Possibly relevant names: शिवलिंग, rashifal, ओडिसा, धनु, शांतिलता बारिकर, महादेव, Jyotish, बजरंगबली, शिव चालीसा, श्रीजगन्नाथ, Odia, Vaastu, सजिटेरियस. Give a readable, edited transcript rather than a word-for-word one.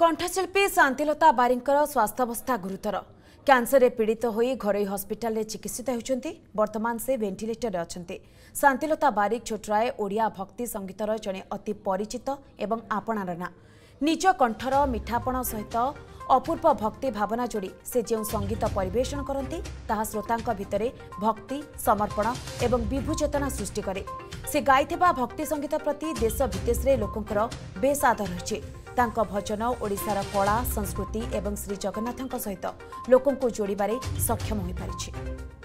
कंठशिल्पी शांतिलता बारिकर स्वास्थ्यावस्था गुरुतर cancer पीड़ित हो घरोई hospital चिकित्सित होती वर्तमान से वेंटिलेटर अच्छा। शांतिलता बारिक छोटराय ओडिया भक्ति संगीतर जड़े अति परिचित एवं आपणार ना। निज कंठर मिठापण सहित अपूर्व भक्ति भावना जोड़ी से जो संगीत परिवेशन करती ताहा श्रोतांका भितरे भक्ति समर्पण एवं विभु चेतना सृष्टि करे। से गायथिबा भक्ति संगीत प्रति देश विदेश रे लोकंकर बेस आदर होछि। तांका भजन ओडिसार कला संस्कृति एवं श्रीजगन्नाथ सहित लोकंको जोड़िबारे सक्षम होई पारिछि।